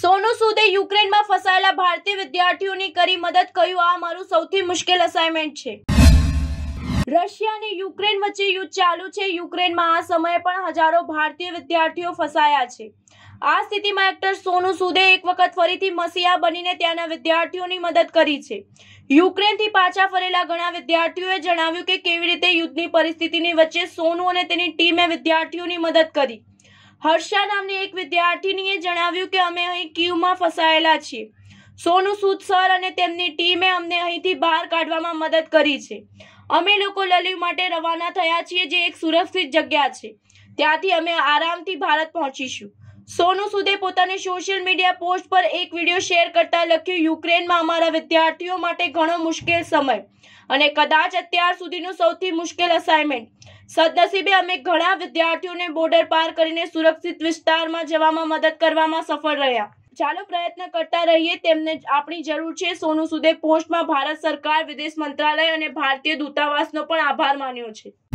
सोनू सूदે યુક્રેનમાં ફસાયેલા ભારતીય વિદ્યાર્થીઓની કરી મદદ, કહ્યું આ મારું સૌથી મુશ્કેલ અસાઇનમેન્ટ છે। રશિયા અને યુક્રેન વચ્ચે યુદ્ધ ચાલુ છે। યુક્રેનમાં આ સમયે પણ હજારો ભારતીય વિદ્યાર્થીઓ ફસાયા છે। આ સ્થિતિમાં એક્ટર સોનુ સૂદે એક વખત ફરીથી મસીહા બનીને ત્યાંના વિદ્યાર્થીઓની મદદ કરી છે। યુક્રેનથી પાછા ફરેલા ઘણા વિદ્યાર્થીઓએ જણાવ્યું કે કેવી રીતે યુદ્ધની પરિસ્થિતિની વચ્ચે સોનુ અને તેની ટીમે વિદ્યાર્થીઓની મદદ કરી। हर्षा नामनी एक विद्यार्थीनीए जणाव्युं के अमे अहीं क्यू में फसायेला छीए। सोनू सूद सर अने तेमनी टीमे अमने अहींथी बहार काढवामां मदद करी छे। अमे लोको ललिव माटे रवाना थया छीए, जे एक सुरक्षित जग्या छे, त्यांथी अमे आरामथी भारत पहोंचीशुं। सोनू सूदे पोतानी सोशियल मीडिया पोस्ट पर एक विडियो शेयर करता लख्युं, युक्रेन में अमारा विद्यार्थीओ माटे घणो मुश्केल समय अने कदाच अत्यार सुधीनुं सौथी मुश्केल असाइनमेंट। सदनसीबे अमे घणा विद्यार्थीओने बॉर्डर पार करीने सुरक्षित विस्तारमां जवामां मदद करवामां सफल रह्या। चालो प्रयत्न करता रहीए, तेमने आपणी जरूर छे। सोनू सूदे पोस्टमां भारत सरकार, विदेश मंत्रालय अने भारतीय दूतावासनो पण आभार मान्यो छे।